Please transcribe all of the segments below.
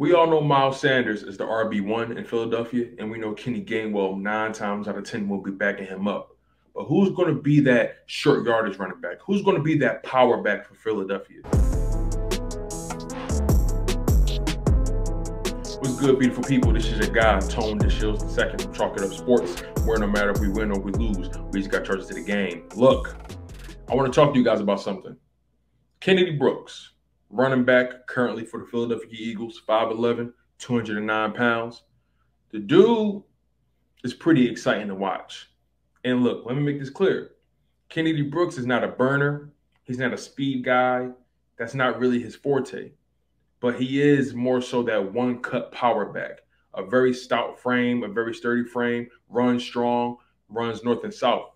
We all know Miles Sanders is the RB1 in Philadelphia, and we know Kenny Gainwell 9 times out of 10 will be backing him up. But who's going to be that short yardage running back? Who's going to be that power back for Philadelphia? What's good, beautiful people? This is your guy, Tone DeShields II from Chalk It Up Sports, where no matter if we win or we lose, we just got charges to the game. Look, I want to talk to you guys about something. Kennedy Brooks, running back currently for the Philadelphia Eagles, 5'11", 209 pounds. The dude is pretty exciting to watch. And look, let me make this clear. Kennedy Brooks is not a burner. He's not a speed guy. That's not really his forte. But he is more so that one-cut power back, a very stout frame, a very sturdy frame, runs strong, runs north and south.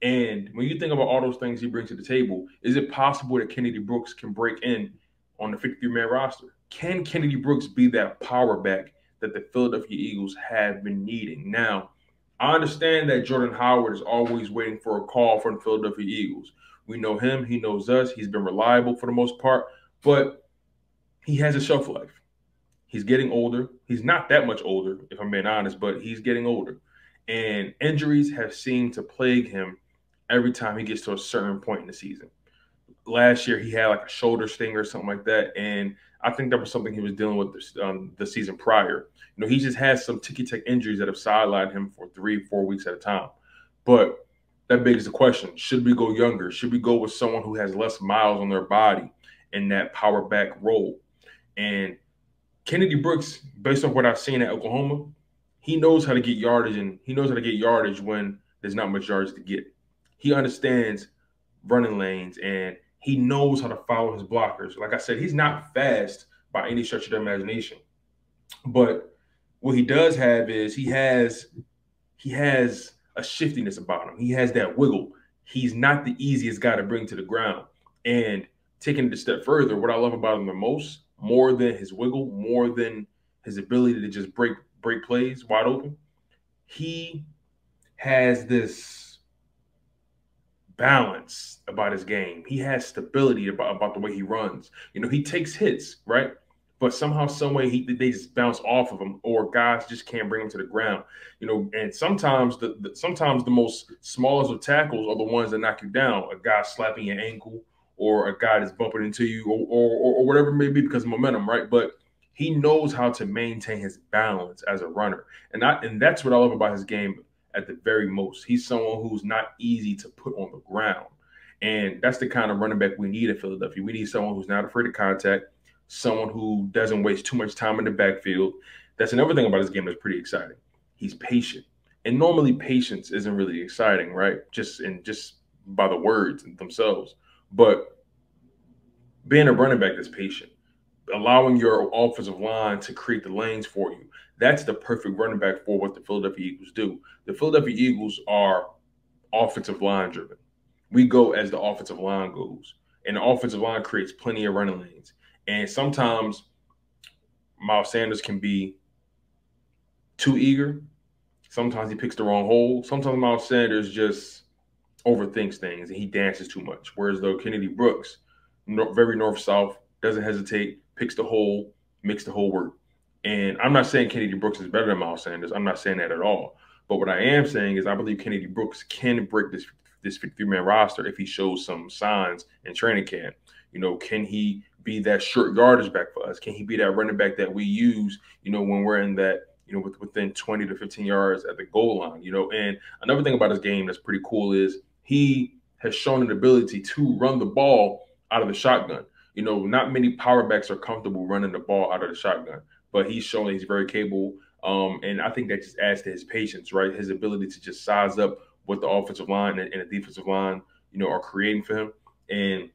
And when you think about all those things he brings to the table, is it possible that Kennedy Brooks can break in on the 53-man roster? Can Kennedy Brooks be that power back that the Philadelphia Eagles have been needing? Now, I understand that Jordan Howard is always waiting for a call from the Philadelphia Eagles. We know him. He knows us. He's been reliable for the most part, but he has a shelf life. He's getting older. He's not that much older, if I'm being honest, but he's getting older. And injuries have seemed to plague him every time he gets to a certain point in the season. Last year, he had like a shoulder stinger or something like that, and I think that was something he was dealing with the season prior. You know, he just has some ticky-tack injuries that have sidelined him for 3-4 weeks at a time. But that begs the question, should we go younger? Should we go with someone who has less miles on their body in that power back role? And Kennedy Brooks, based on what I've seen at Oklahoma, he knows how to get yardage, and he knows how to get yardage when there's not much yardage to get. He understands running lanes, and he knows how to follow his blockers. Like I said, he's not fast by any stretch of the imagination. But what he does have is he has a shiftiness about him. He has that wiggle. He's not the easiest guy to bring to the ground. And taking it a step further, what I love about him the most, more than his wiggle, more than his ability to just break plays wide open, he has this balance about his game. He has stability about the way he runs. You know, he takes hits, right? But somehow, some way, they just bounce off of him, or guys just can't bring him to the ground. You know, and sometimes the most smallest of tackles are the ones that knock you down. A guy slapping your ankle, or a guy that's bumping into you, or whatever it may be, because of momentum, right? But he knows how to maintain his balance as a runner, and that's what I love about his game. At the very most, he's someone who's not easy to put on the ground. And that's the kind of running back we need at Philadelphia. We need someone who's not afraid of contact, someone who doesn't waste too much time in the backfield. That's another thing about his game that's pretty exciting. He's patient. And normally patience isn't really exciting, right? Just by the words themselves. But being a running back that's patient, allowing your offensive line to create the lanes for you. That's the perfect running back for what the Philadelphia Eagles do. The Philadelphia Eagles are offensive line driven. We go as the offensive line goes, and the offensive line creates plenty of running lanes. And sometimes Miles Sanders can be too eager. Sometimes he picks the wrong hole. Sometimes Miles Sanders just overthinks things and he dances too much. Whereas though Kennedy Brooks, very north-south, doesn't hesitate, picks the hole, makes the whole work. And I'm not saying Kennedy Brooks is better than Miles Sanders. I'm not saying that at all. But what I am saying is I believe Kennedy Brooks can break this 53-man roster if he shows some signs in training camp. You know, can he be that short yardage back for us? Can he be that running back that we use, you know, when we're in that, you know, within 20 to 15 yards at the goal line, you know? And another thing about his game that's pretty cool is he has shown an ability to run the ball out of the shotgun. You know, not many power backs are comfortable running the ball out of the shotgun, but he's shown he's very capable. And I think that just adds to his patience, right? His ability to just size up what the offensive line and the defensive line, you know, are creating for him. And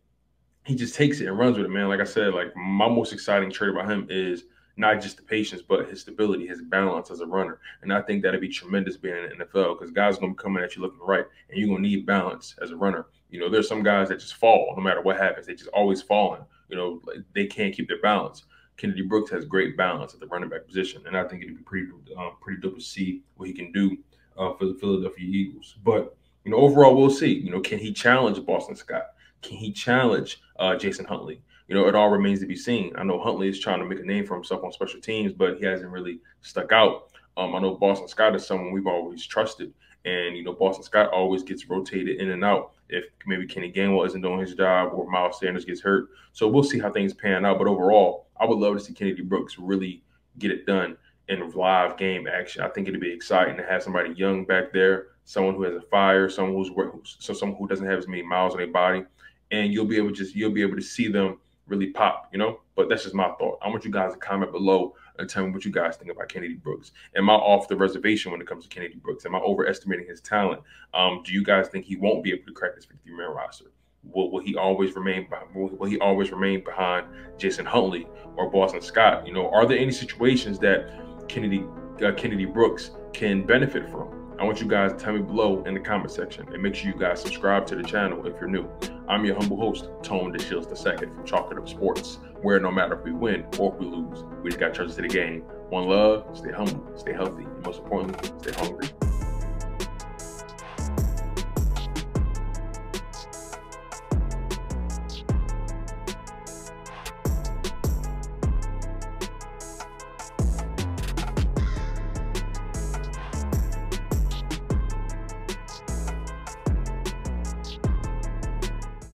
he just takes it and runs with it, man. Like I said, like my most exciting trait about him is not just the patience, but his stability, his balance as a runner. And I think that'd be tremendous being in the NFL because guys are going to be coming at you looking right, and you're going to need balance as a runner. You know, there's some guys that just fall no matter what happens. They just always falling. You know, they can't keep their balance. Kennedy Brooks has great balance at the running back position, and I think it'd be pretty dope to see what he can do for the Philadelphia Eagles. But, you know, overall, we'll see. You know, can he challenge Boston Scott? Can he challenge Jason Huntley? you know, it all remains to be seen. I know Huntley is trying to make a name for himself on special teams, but he hasn't really stuck out. I know Boston Scott is someone we've always trusted. And, you know, Boston Scott always gets rotated in and out if maybe Kenny Gainwell isn't doing his job or Miles Sanders gets hurt. So we'll see how things pan out. But overall, I would love to see Kennedy Brooks really get it done in live game action. I think it'd be exciting to have somebody young back there, someone who has a fire, someone who doesn't have as many miles on their body. And you'll be able to see them really pop, you know? But that's just my thought. I want you guys to comment below and tell me what you guys think about Kennedy Brooks. Am I off the reservation when it comes to Kennedy Brooks? Am I overestimating his talent? Do you guys think he won't be able to crack this 53-man roster? Will he always remain behind Jason Huntley or Boston Scott? You know, are there any situations that Kennedy Brooks can benefit from? I want you guys to tell me below in the comment section, and make sure you guys subscribe to the channel if you're new. I'm your humble host, Tone DeShields II from Chalk It Up Sports, where no matter if we win or if we lose, we just got churches to the game. One love, stay humble, stay healthy, and most importantly, stay hungry.